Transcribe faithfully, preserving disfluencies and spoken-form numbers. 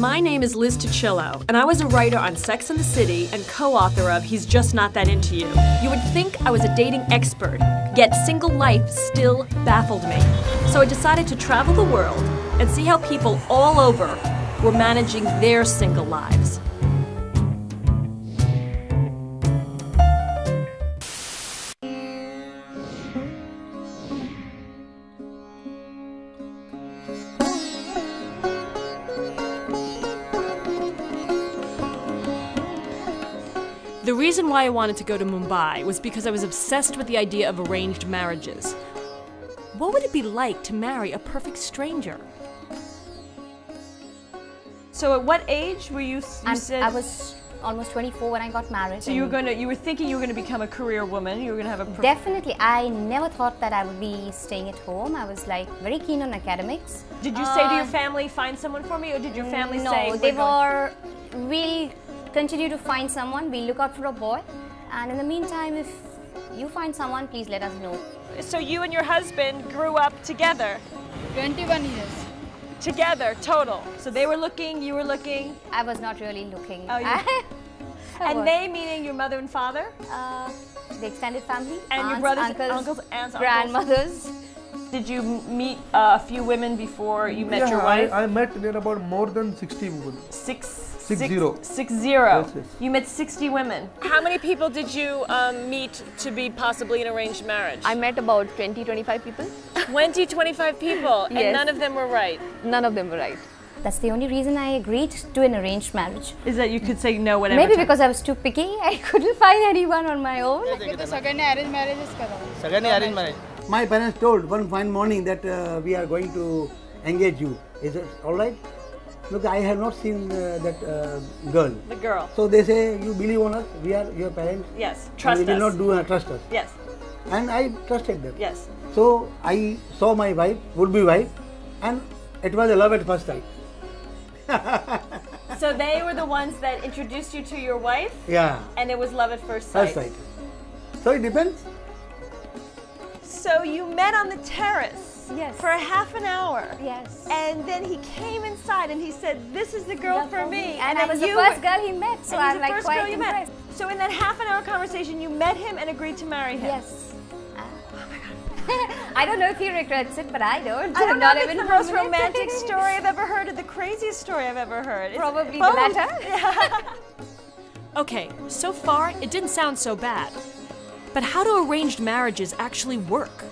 My name is Liz Tuccillo, and I was a writer on Sex and the City and co-author of He's Just Not That Into You. You would think I was a dating expert, yet single life still baffled me. So I decided to travel the world and see how people all over were managing their single lives. The reason why I wanted to go to Mumbai was because I was obsessed with the idea of arranged marriages. What would it be like to marry a perfect stranger? So at what age were you, you I'm, said... I was almost twenty-four when I got married. So you were, gonna, you were thinking you were going to become a career woman, you were going to have a... Definitely. I never thought that I would be staying at home. I was like very keen on academics. Did you uh, say to your family, find someone for me, or did your family no, say... No, they were really... Continue to find someone, we look out for a boy, and in the meantime, if you find someone, please let us know. So you and your husband grew up together? twenty-one years. Together, total. So they were looking, you were looking? I was not really looking. Oh, you... I... I and was. They meaning your mother and father? Uh, the extended family. And aunts, your brothers, uncles, uncles aunts, grandmothers. Uncles. Did you meet uh, a few women before you met yeah, your wife? I, I met there about more than sixty women. Six? Six, six zero. Six zero. Yes, yes. You met sixty women. How many people did you um, meet to be possibly an arranged marriage? I met about twenty, twenty-five people. twenty, twenty-five people, yes. And none of them were right. None of them were right. That's the only reason I agreed to an arranged marriage. Is that you could say no whenever? Maybe time. Because I was too picky. I couldn't find anyone on my own. Second arranged marriage is correct. Second arranged marriage. My parents told one fine morning that uh, we are going to engage you. Is it all right? Look, I have not seen uh, that uh, girl. The girl. So they say, you believe on us, we are your parents. Yes, trust us. We will not do, uh, trust us. Yes. And I trusted them. Yes. So I saw my wife, would be wife, and it was a love at first sight. So they were the ones that introduced you to your wife? Yeah. And it was love at first sight. First sight. So it depends. So you met on the terrace. Yes. For a half an hour. Yes. And then he came inside and he said, this is the girl for me. And, and I was the first girl he met, so I'm like quite impressed. So in that half an hour conversation, you met him and agreed to marry him. Yes. Uh, oh my God. I don't know if he regrets it, but I don't. I don't know if it's the most romantic story I've ever heard or the craziest story I've ever heard. Probably the latter. Yeah. Okay, so far it didn't sound so bad. But how do arranged marriages actually work?